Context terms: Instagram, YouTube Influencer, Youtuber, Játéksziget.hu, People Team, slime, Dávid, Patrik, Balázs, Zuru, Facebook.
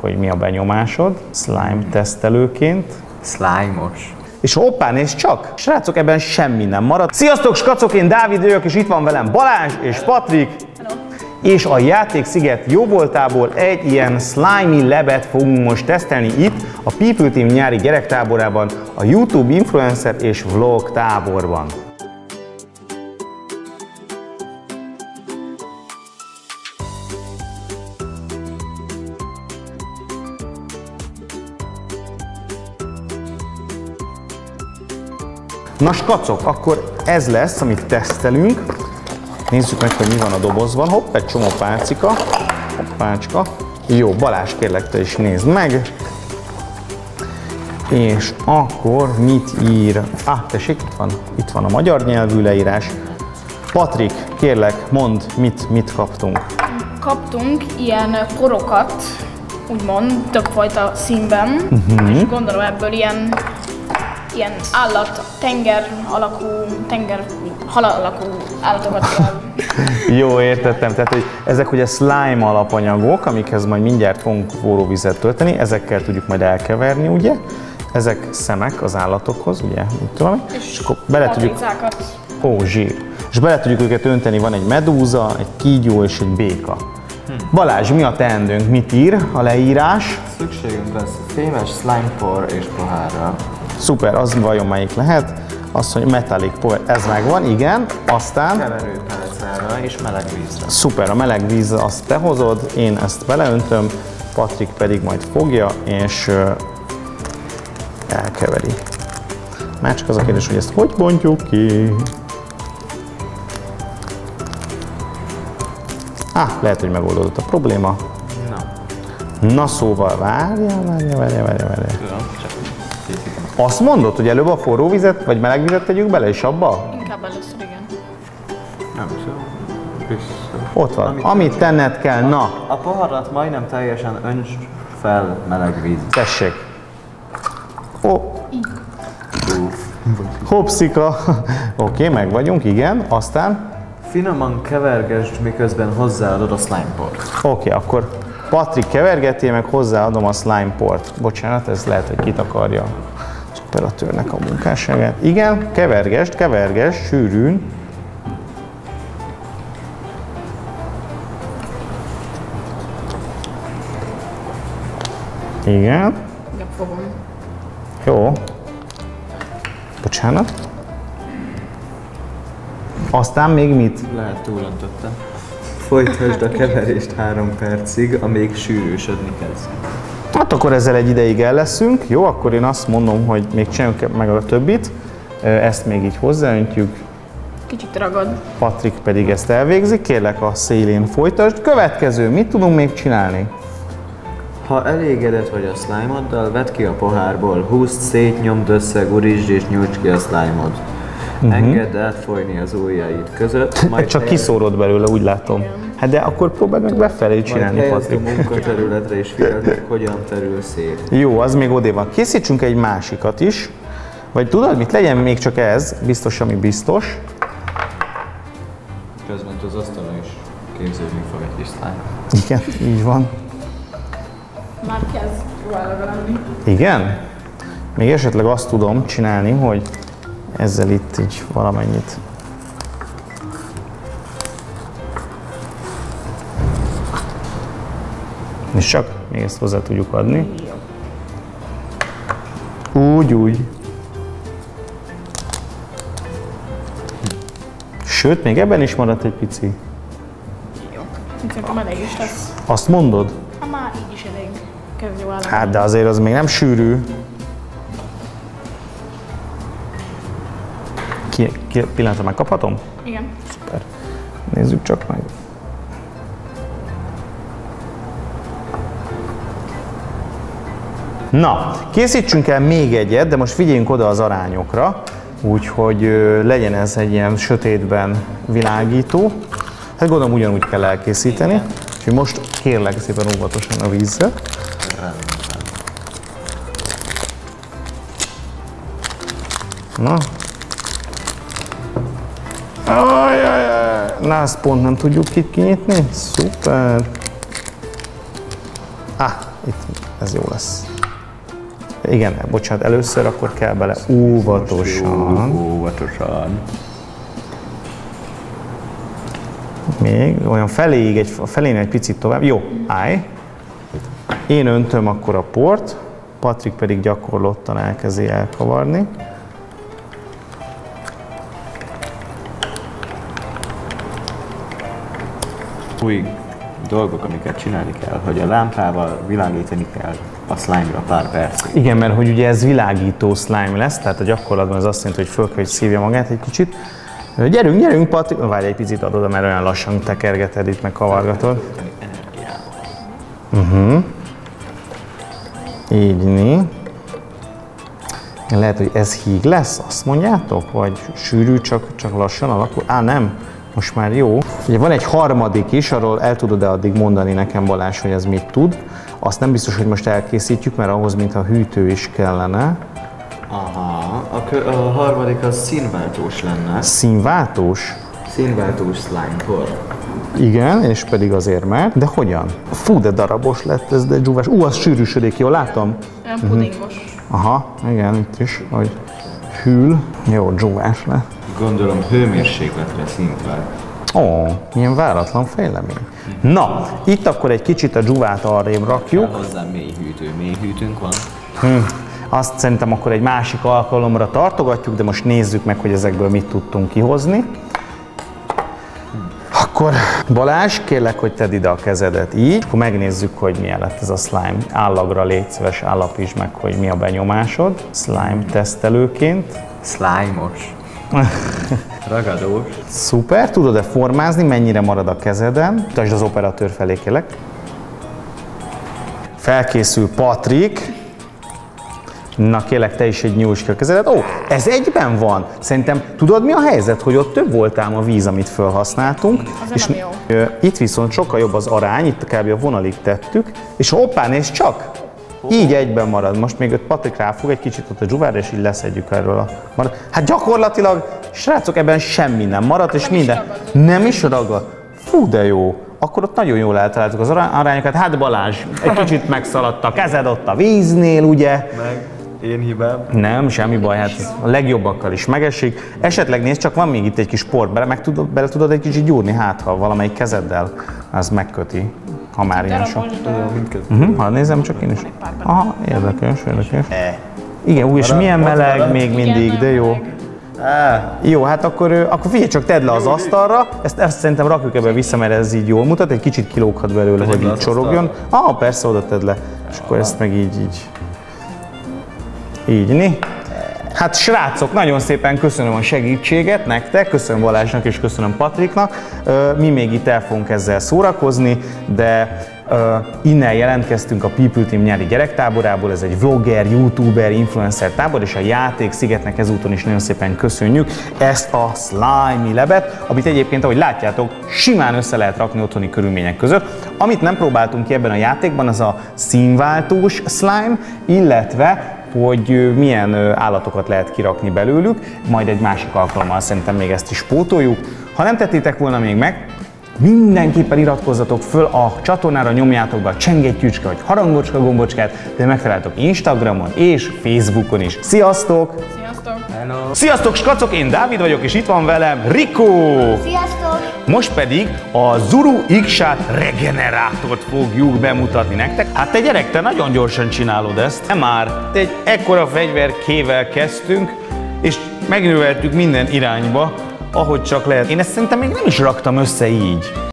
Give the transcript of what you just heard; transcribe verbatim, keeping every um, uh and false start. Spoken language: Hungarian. Hogy mi a benyomásod, slime tesztelőként. Slime-os. És hoppán, és csak! Srácok, ebben semmi nem marad. Sziasztok, skacok, én Dávid vagyok, és itt van velem Balázs és Patrik. Hello. És a Játéksziget jóvoltából egy ilyen slime lebet fogunk most tesztelni itt, a People Team nyári gyerektáborában, a YouTube Influencer és Vlog táborban. Na skacok, akkor ez lesz, amit tesztelünk. Nézzük meg, hogy mi van a dobozban. Hopp, egy csomó pálcika. Pácska. Jó, Balázs, kérlek, te is nézd meg. És akkor mit ír? Ah, tessék, itt van, itt van a magyar nyelvű leírás. Patrik, kérlek, mondd, mit, mit kaptunk. Kaptunk ilyen porokat, úgymond, többfajta színben. Uh-huh. És gondolom ebből ilyen... ilyen állat, tenger alakú, tenger, hal alakú állatokat. Jó, értettem. Tehát, hogy ezek ugye slime alapanyagok, amikhez majd mindjárt fogunk forróvizet tölteni, ezekkel tudjuk majd elkeverni, ugye? Ezek szemek az állatokhoz, ugye? Mit tudom, és, és akkor bele tudjuk... Ó, zsír. És bele tudjuk őket önteni, van egy medúza, egy kígyó és egy béka. Hm. Balázs, mi a teendőnk? Mit ír a leírás? Szükségünk lesz fémes slime por és pohárra. Szuper, az vajon melyik lehet? Azt, hogy metallic por, ez megvan, igen, aztán... Keverőpálcára és meleg vízre. Szuper, a meleg víz azt te hozod, én ezt beleöntöm, Patrik pedig majd fogja és elkeveri. Már csak az a kérdés, hogy ezt hogy bontjuk ki? Ah, lehet, hogy megoldódott a probléma. Na. Na szóval, várjál, várjál, várjál, várjál, várjál. Azt mondod, hogy előbb a forró vizet, vagy meleg vizet tegyük bele, és abba? Inkább először, igen. Nem biztos. Ott van, amit, amit tenned kell, a, na. A poharat majdnem teljesen önts fel meleg víz. Tessék. Hopp. Hoppszika. Oké, meg vagyunk, igen, aztán? Finoman kevergesd, miközben hozzáadod a slimeport. Oké, akkor Patrik kevergeti, meg hozzáadom a slimeport. Bocsánat, ez lehet, hogy kitakarja operatőrnek a munkásságát. Igen, kevergesd, kevergesd, sűrűn. Igen. De fogom. Jó. Bocsánat. Aztán még mit? Lehet túlöntöttem. Folytasd a keverést három percig, amíg sűrűsödni kezd. Hát akkor ezzel egy ideig el leszünk. Jó, akkor én azt mondom, hogy még csináljunk meg a többit. Ezt még így hozzáöntjük. Kicsit ragad. Patrik pedig ezt elvégzi. Kérlek, a szélén folytasd. Következő, mit tudunk még csinálni? Ha elégedett vagy a slime-oddal, vedd ki a pohárból, húzd szét, nyomd össze, gurítsd és nyújts ki a slime-od. Uh-huh. Engedd átfolyni az ujjaid között. Majd csak helyez... kiszórod belőle, úgy látom. Igen. Hát de akkor próbáld meg befelé csinálni, Patrik. Majd helyezd a munkaterületre és figyeld meg, hogyan terül szét. Jó, az még odébb van. Készítsünk egy másikat is. Vagy tudod mit? Legyen még csak ez. Biztos, ami biztos. Közben az asztalon is képződni fog egy kis slime. Igen, így van. Már kezd valami. Igen? Még esetleg azt tudom csinálni, hogy ezzel itt így valamennyit. És csak még ezt hozzá tudjuk adni. Úgy, úgy. Sőt, még ebben is maradt egy pici. Jó. Szerintem elég is lesz. Azt mondod? Hát már így is elég. Kezdjük el. Hát de azért az még nem sűrű. Ki, ki, pillanatra megkaphatom? Igen. Szuper. Nézzük csak meg. Na, készítsünk el még egyet, de most figyeljünk oda az arányokra, úgyhogy ö, legyen ez egy ilyen sötétben világító. Hát gondolom ugyanúgy kell elkészíteni. Igen. Úgyhogy most kérlek szépen óvatosan a vízzel. Na. Na, ezt pont nem tudjuk itt kinyitni. Szuper. Ah. itt ez jó lesz. Igen, bocsánat, először akkor kell bele óvatosan. Óvatosan. Még olyan feléig, egy, a felén egy picit tovább. Jó, állj. Én öntöm akkor a port, Patrik pedig gyakorlottan elkezdi elkavarni. Új dolgok, amiket csinálni kell, hogy a lámpával világítani kell a slime-ra pár percig. Igen, mert hogy ugye ez világító slime lesz, tehát a gyakorlatban ez azt jelenti, hogy föl kell, hogy szívja magát egy kicsit. Gyerünk, gyerünk, Patrik! Várj, egy picit adod, mert olyan lassan tekergeted itt, meg kavargatod. Uh-huh. Így né. Lehet, hogy ez híg lesz, azt mondjátok? Vagy sűrű, csak, csak lassan alakul? Á, nem, most már jó. Ugye van egy harmadik is, arról el tudod-e addig mondani nekem, Balázs, hogy ez mit tud? Azt nem biztos, hogy most elkészítjük, mert ahhoz, mintha hűtő is kellene. Aha, a, a harmadik az színváltós lenne. Színváltós? Színváltós slime-kor. Igen, és pedig azért már. De hogyan? Fú, de darabos lett ez, de dzsúvás. Ú, az sűrűsödik, jól látom? Ilyen pudingos. Aha, igen, itt is, hogy hűl. Jó, dzsúvás lett. Gondolom hőmérsékletre szintvel. Ó, milyen váratlan fejlemény. Na, itt akkor egy kicsit a dzsúvát arrébb rakjuk. Kell hozzá mély hűtő. Mély hűtőnk van? Hm. Azt szerintem akkor egy másik alkalomra tartogatjuk, de most nézzük meg, hogy ezekből mit tudtunk kihozni. Akkor Balázs, kérlek, hogy tedd ide a kezedet így, akkor megnézzük, hogy milyen lett ez a slime. Állagra légy szíves, állapítsd meg, hogy mi a benyomásod. Slime tesztelőként. Slime-os. Ragadós. Szuper, tudod-e formázni, mennyire marad a kezeden? Mutasd az operatőr felé, kérlek. Felkészül Patrik. Na kérlek, te is egy nyújtsd ki a kezedet. Ó, ez egyben van. Szerintem tudod, mi a helyzet, hogy ott több volt ám a víz, amit felhasználtunk. És jó. Itt viszont sokkal jobb az arány, itt kb. A vonalig tettük, és hoppá, nézd csak! Így egyben marad. Most még Patrik ráfog egy kicsit ott a dzsúvára, és így leszedjük erről a marad. Hát gyakorlatilag, srácok, ebben semmi nem maradt, és nem minden. Is nem is ragad. Fú, de jó. Akkor ott nagyon jól eltaláltuk az arányokat. Hát Balázs, egy kicsit megszaladt a kezed ott a víznél, ugye? Meg. Én hibám. Nem, semmi baj, hát a legjobbakkal is megesik. Esetleg nézd, csak van még itt egy kis port, bele, meg tudod, bele tudod egy kicsit gyúrni, hát ha valamelyik kezeddel, az megköti, ha már ilyen sok. Uh-huh, ha nézem, csak én is. Aha, érdekes, érdekes. Igen, úgy, és milyen meleg még mindig, de jó. Jó, hát akkor, akkor figyelj csak, tedd le az asztalra, ezt, ezt szerintem rakjuk ebbe vissza, mert ez így jól mutat, egy kicsit kilóghat belőle, hogy így csorogjon. Ah, persze, oda tedd le, és akkor ezt meg így, így. Így, né? Hát srácok, nagyon szépen köszönöm a segítséget nektek, köszönöm Balázsnak és köszönöm Patriknak. Mi még itt el fogunk ezzel szórakozni, de innen jelentkeztünk a People Team nyári gyerektáborából, ez egy vlogger, youtuber, influencer tábor, és a Játékszigetnek ezúton is nagyon szépen köszönjük ezt a slime lebet, amit egyébként, ahogy látjátok, simán össze lehet rakni otthoni körülmények között. Amit nem próbáltunk ki ebben a játékban, az a színváltós slime, illetve hogy milyen állatokat lehet kirakni belőlük, majd egy másik alkalommal szerintem még ezt is pótoljuk. Ha nem tettétek volna még meg, mindenképpen iratkozzatok föl a csatornára, nyomjátok be a csengettyűcske vagy harangocska gombocskát, de megtaláltok Instagramon és Facebookon is. Sziasztok! Sziasztok! Hello. Sziasztok, skacok! Én Dávid vagyok, és itt van velem Rikó! Sziasztok! Most pedig a Zuru iksz-sát regenerátort fogjuk bemutatni nektek. Hát te gyerek, te nagyon gyorsan csinálod ezt. Nem már, te egy ekkora fegyverkével kezdtünk, és megnöveltük minden irányba, ahogy csak lehet. Én ezt szerintem még nem is raktam össze így.